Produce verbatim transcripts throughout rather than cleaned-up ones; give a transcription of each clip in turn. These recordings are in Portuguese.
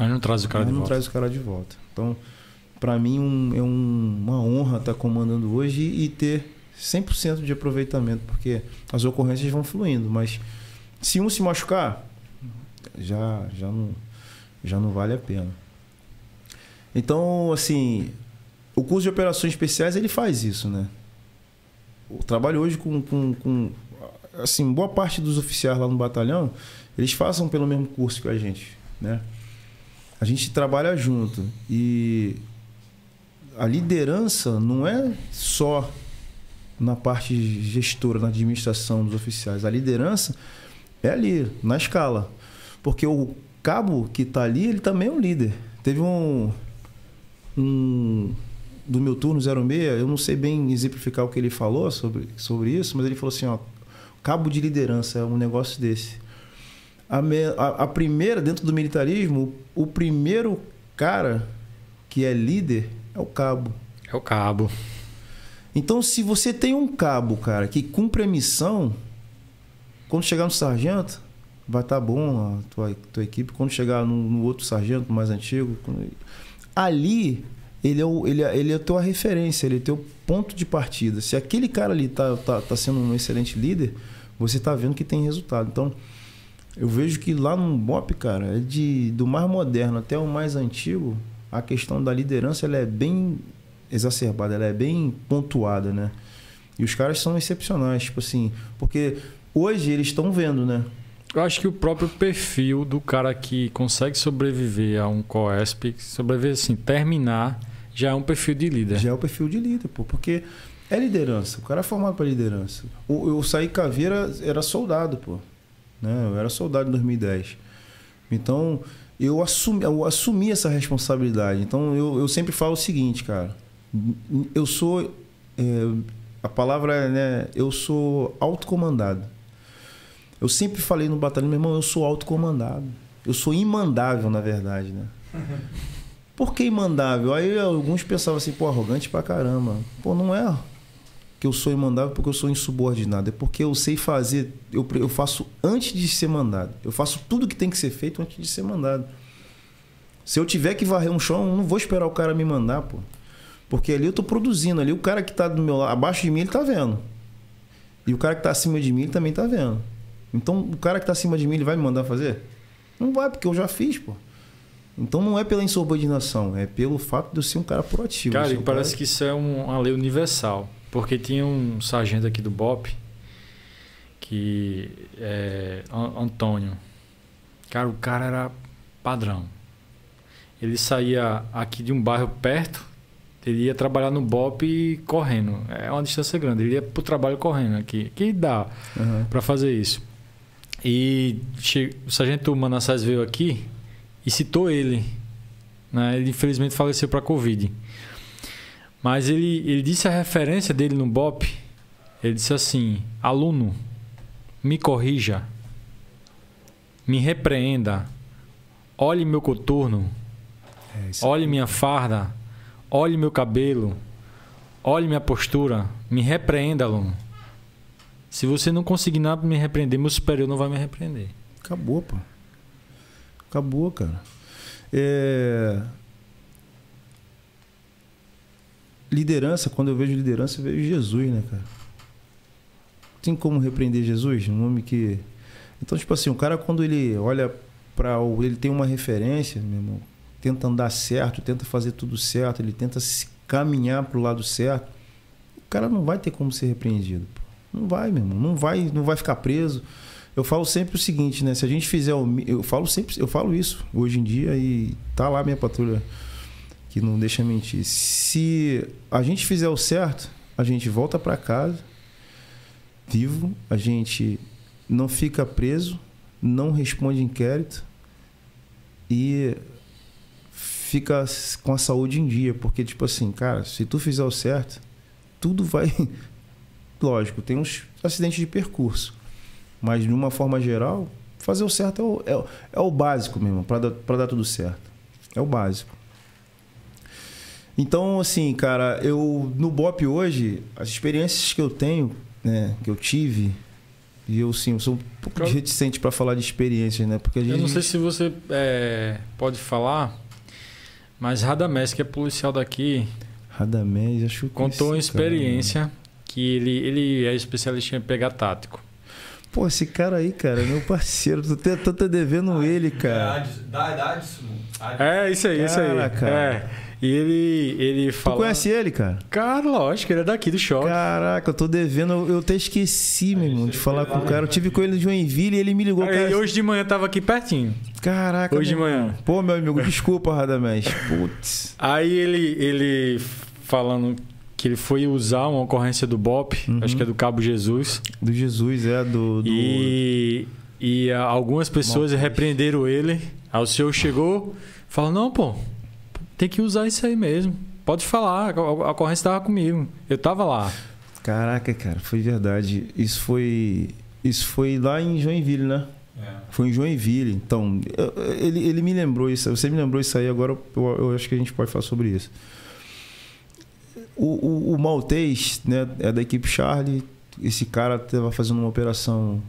Mas não traz o cara de volta. Não traz o cara de volta. Então, para mim, um, é um, uma honra estar comandando hoje e ter cem por cento de aproveitamento, porque as ocorrências vão fluindo, mas se um se machucar, já, já, não, já não vale a pena. Então, assim, o curso de operações especiais, ele faz isso, né? O trabalho hoje com, com, com assim, boa parte dos oficiais lá no batalhão, eles façam pelo mesmo curso que a gente, né? A gente trabalha junto e a liderança não é só na parte gestora, na administração dos oficiais. A liderança é ali, na escala. Porque o cabo que está ali, ele também é um líder. Teve um, um... do meu turno zero seis, eu não sei bem exemplificar o que ele falou sobre, sobre isso, mas ele falou assim, ó, cabo de liderança é um negócio desse. A, me, a, a primeira, dentro do militarismo, o primeiro cara que é líder é o cabo. É o cabo. Então, se você tem um cabo, cara, que cumpre a missão, quando chegar no sargento, vai estar bom a tua, tua equipe. Quando chegar no, no outro sargento mais antigo, quando... ali ele é, o, ele, é, ele é a tua referência, ele é o teu ponto de partida. Se aquele cara ali tá, tá, tá sendo um excelente líder, você tá vendo que tem resultado. Então, eu vejo que lá no BOPE, cara, é de, do mais moderno até o mais antigo, a questão da liderança ela é bem... exacerbada, ela é bem pontuada, né? E os caras são excepcionais, tipo assim, porque hoje eles estão vendo, né? Eu acho que o próprio perfil do cara que consegue sobreviver a um COESP, sobreviver assim, terminar, já é um perfil de líder. Já é o perfil de líder, pô, porque é liderança, o cara é formado para liderança. Eu, eu saí caveira, era soldado, pô, né? Eu era soldado em dois mil e dez. Então, eu assumi, eu assumi essa responsabilidade. Então, eu, eu sempre falo o seguinte, cara. Eu sou, é, a palavra é, né, eu sou autocomandado. Eu sempre falei no batalhão, meu irmão, eu sou autocomandado. Eu sou imandável, na verdade, né? Uhum. Por que imandável? Aí alguns pensavam assim, pô, arrogante pra caramba. Pô, não é que eu sou imandável porque eu sou insubordinado. É porque eu sei fazer, eu, eu faço antes de ser mandado. Eu faço tudo que tem que ser feito antes de ser mandado. Se eu tiver que varrer um chão, eu não vou esperar o cara me mandar, pô. Porque ali eu tô produzindo, ali o cara que tá do meu lado, abaixo de mim, ele tá vendo. E o cara que tá acima de mim, ele também tá vendo. Então, o cara que tá acima de mim, ele vai me mandar fazer? Não vai, porque eu já fiz, pô. Então, não é pela insubordinação, é pelo fato de eu ser um cara proativo. Cara, e um parece cara... que isso é uma lei universal. Porque tinha um sargento aqui do BOPE, que é Antônio. Cara, o cara era padrão. Ele saía aqui de um bairro perto. Ele ia trabalhar no BOPE correndo. É uma distância grande. Ele ia pro trabalho correndo aqui. Que dá uhum. para fazer isso. E che... o sargento Manassas veio aqui e citou ele. Né? Ele infelizmente faleceu para Covid. Mas ele, ele disse a referência dele no BOPE. Ele disse assim, aluno, me corrija, me repreenda, olhe meu coturno, é, olhe é... minha farda, olhe meu cabelo, olhe minha postura, me repreenda, aluno. Se você não conseguir nada me repreender, meu superior não vai me repreender. Acabou, pô. Acabou, cara. É... Liderança, quando eu vejo liderança, eu vejo Jesus, né, cara? Tem como repreender Jesus? Um homem que... Então, tipo assim, o cara quando ele olha pra... Ele tem uma referência, meu irmão, tenta andar certo, tenta fazer tudo certo, ele tenta se caminhar para o lado certo, o cara não vai ter como ser repreendido. Não vai, meu irmão. Não vai, não vai ficar preso. Eu falo sempre o seguinte, né? Se a gente fizer... O... Eu falo sempre, eu falo isso hoje em dia e tá lá minha patrulha que não deixa mentir. Se a gente fizer o certo, a gente volta para casa vivo, a gente não fica preso, não responde inquérito e... fica com a saúde em dia, porque tipo assim, cara, se tu fizer o certo, tudo vai... Lógico, tem uns acidentes de percurso, mas de uma forma geral, fazer o certo é o, é, é o básico mesmo, para dar, para dar tudo certo. É o básico. Então, assim, cara, eu no BOPE hoje, as experiências que eu tenho, né, que eu tive, E eu, sim, sou um pouco eu... reticente para falar de experiências, né? Porque a gente... Eu não sei se você é, pode falar, mas Radamés, que é policial daqui... Radamés, acho que... Contou uma experiência cara, que ele, ele é especialista em pegar tático. Pô, esse cara aí, cara, meu parceiro, tu tá, tá devendo ah, ele, cara. Da idade, é, isso aí, cara, isso aí. Cara. É. E ele, ele fala... Tu conhece ele, cara? Cara, lógico, ele é daqui do shopping. Caraca, eu tô devendo, eu até esqueci, meu irmão, de falar com o cara. Eu tive com ele em Joinville e ele me ligou. Cara. E hoje de manhã tava aqui pertinho. Caraca. Hoje de manhã. Pô, meu amigo, desculpa, Radamés. Putz. Aí ele, ele falando... que ele foi usar uma ocorrência do BOPE, uhum. acho que é do Cabo Jesus. Do Jesus, é, do... do... E, e algumas pessoas Maltês. Repreenderam ele. Aí o senhor chegou e falou, não, pô, tem que usar isso aí mesmo. Pode falar, a ocorrência estava comigo. Eu estava lá. Caraca, cara, foi verdade. Isso foi, isso foi lá em Joinville, né? É. Foi em Joinville. Então, ele, ele me lembrou isso. Você me lembrou isso aí, agora eu, eu acho que a gente pode falar sobre isso. O, o, o Maltês, né, é da equipe Charlie. Esse cara estava fazendo uma operação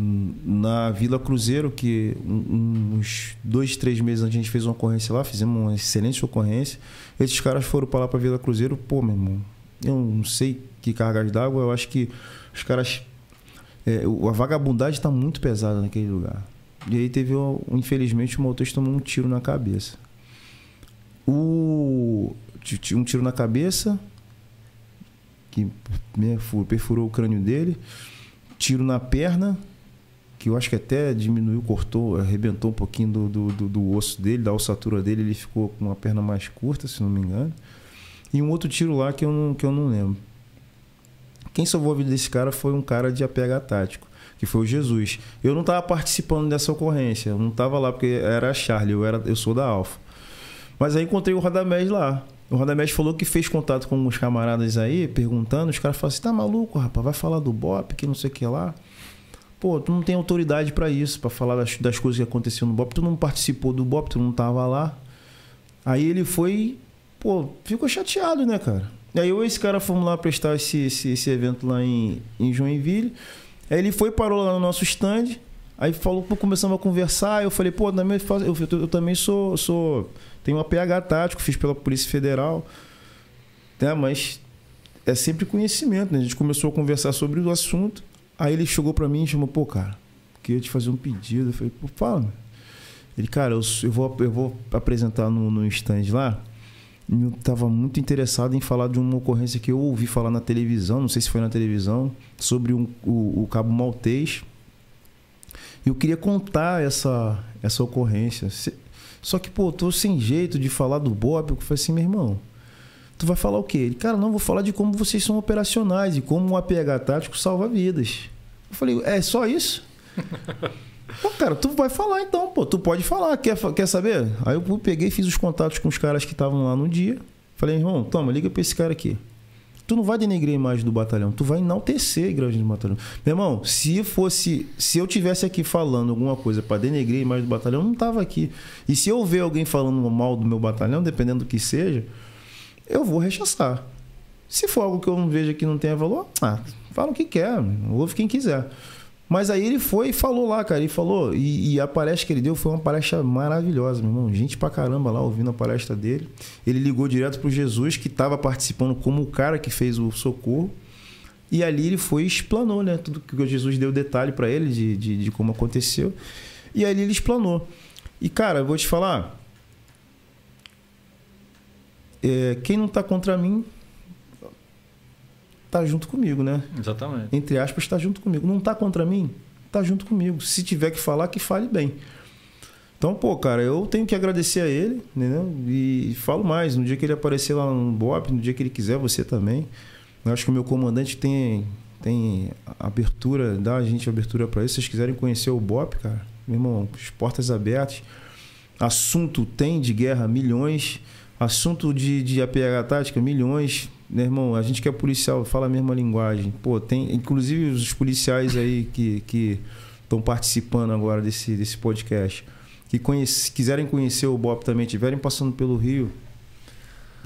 na Vila Cruzeiro, que uns dois, três meses antes a gente fez uma ocorrência lá, fizemos uma excelente ocorrência. Esses caras foram para lá, para Vila Cruzeiro. Pô, meu irmão, eu não sei que cargas d'água, eu acho que os caras... É, a vagabundagem está muito pesada naquele lugar. E aí teve, infelizmente, o Maltês tomou um tiro na cabeça. O... um tiro na cabeça que perfurou o crânio dele, tiro na perna, que eu acho que até diminuiu, cortou, arrebentou um pouquinho do, do, do, do osso dele, da ossatura dele, ele ficou com uma perna mais curta, se não me engano, e um outro tiro lá que eu não, que eu não lembro. Quem salvou a vida desse cara foi um cara de A P H tático, que foi o Jesus. Eu não estava participando dessa ocorrência, eu não estava lá, porque era a Charlie, eu, era, eu sou da Alfa. Mas aí encontrei o Radamés lá. O Radamés falou que fez contato com os camaradas aí, perguntando. Os caras falaram assim, tá maluco, rapaz? Vai falar do BOPE, que não sei o que lá. Pô, tu não tem autoridade para isso, para falar das, das coisas que aconteceram no BOPE. Tu não participou do BOPE, tu não tava lá. Aí ele foi... Pô, ficou chateado, né, cara? Aí eu e esse cara fomos lá prestar esse, esse, esse evento lá em, em Joinville. Aí ele foi, parou lá no nosso stand. Aí falou, pô, começamos a conversar. Eu falei, pô, eu, eu, eu, eu também sou... sou Tem um A P H tático, fiz pela Polícia Federal, né? Mas é sempre conhecimento, né? A gente começou a conversar sobre o assunto, aí ele chegou para mim e chamou, pô, cara, queria te fazer um pedido. Eu falei, pô, fala, meu. Ele, cara, eu, eu, vou, eu vou apresentar no, no stand lá, e eu estava muito interessado em falar de uma ocorrência que eu ouvi falar na televisão, não sei se foi na televisão, sobre um, o, o Cabo Maltês, e eu queria contar essa, essa ocorrência. Só que, pô, tô sem jeito de falar do BOPE. Eu falei assim, meu irmão, tu vai falar o quê? Ele, cara, não, vou falar de como vocês são operacionais e como um A P H tático salva vidas. Eu falei, é só isso? Pô, cara, tu vai falar então, pô, tu pode falar, quer, quer saber? Aí eu peguei, fiz os contatos com os caras que estavam lá no dia. Falei, irmão, toma, liga pra esse cara aqui. Tu não vai denegrir a imagem do batalhão, tu vai enaltecer a imagem do batalhão. Meu irmão, se fosse, se eu tivesse aqui falando alguma coisa para denegrir a imagem do batalhão, eu não tava aqui. E se eu ver alguém falando mal do meu batalhão, dependendo do que seja, eu vou rechaçar. Se for algo que eu não vejo que não tenha valor, ah, fala o que quer, ouve quem quiser. Mas aí ele foi e falou lá, cara, ele falou, e, e a palestra que ele deu foi uma palestra maravilhosa, meu irmão, gente pra caramba lá ouvindo a palestra dele. Ele ligou direto pro Jesus, que estava participando como o cara que fez o socorro, e ali ele foi e explanou, né, tudo que o Jesus deu detalhe para ele de, de, de como aconteceu, e ali ele explanou. E, cara, eu vou te falar, é, quem não tá contra mim... tá junto comigo, né? Exatamente. Entre aspas, tá junto comigo. Não tá contra mim? Tá junto comigo. Se tiver que falar, que fale bem. Então, pô, cara, eu tenho que agradecer a ele, entendeu? E falo mais, no dia que ele aparecer lá no BOPE, no dia que ele quiser, você também. Eu acho que o meu comandante tem, tem abertura, dá a gente abertura para isso. Se vocês quiserem conhecer o BOPE, cara, meu irmão, as portas abertas. Assunto tem de guerra, milhões. Assunto de, de A P H tática, milhões. Meu irmão, a gente que é policial fala a mesma linguagem. Pô, tem, inclusive os policiais aí que que estão participando agora desse, desse podcast, que conhece, quiserem conhecer o BOPE também, estiverem passando pelo Rio,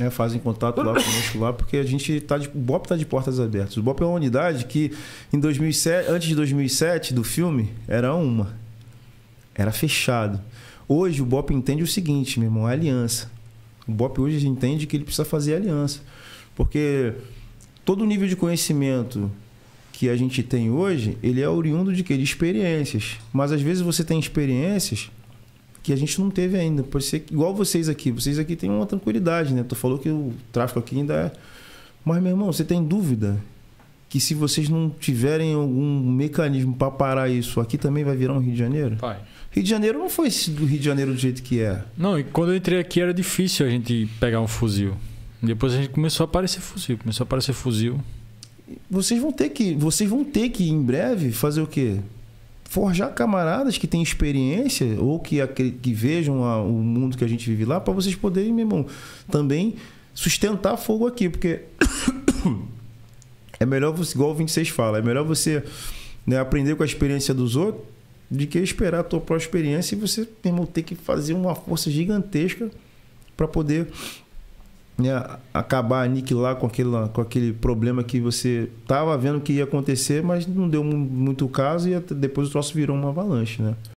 né, fazem contato lá conosco lá, porque a gente tá de, o BOPE está de portas abertas. O BOPE é uma unidade que em dois mil e sete, antes de dois mil e sete do filme, era uma. Era fechado. Hoje o BOPE entende o seguinte, meu irmão, a aliança. O BOPE hoje entende que ele precisa fazer aliança. Porque todo o nível de conhecimento que a gente tem hoje, ele é oriundo de quê? De experiências. Mas às vezes você tem experiências que a gente não teve ainda. Pode ser igual vocês aqui. Vocês aqui têm uma tranquilidade, né? Tu falou que o tráfico aqui ainda é... Mas, meu irmão, você tem dúvida que se vocês não tiverem algum mecanismo para parar isso, aqui também vai virar um Rio de Janeiro? Vai. Rio de Janeiro não foi esse do Rio de Janeiro do jeito que é. Não, e quando eu entrei aqui era difícil a gente pegar um fuzil. Depois a gente começou a aparecer fuzil. Começou a aparecer fuzil. Vocês vão ter que, vocês vão ter que em breve, fazer o quê? Forjar camaradas que têm experiência ou que, que vejam a, o mundo que a gente vive lá, para vocês poderem, meu irmão, também sustentar fogo aqui, porque é melhor você, igual o vinte e seis fala, é melhor você, né, aprender com a experiência dos outros de que esperar a tua própria experiência e você, meu irmão, ter que fazer uma força gigantesca para poder, né, acabar, aniquilar com aquele, com aquele problema que você estava vendo que ia acontecer, mas não deu muito caso e depois o troço virou uma avalanche, né?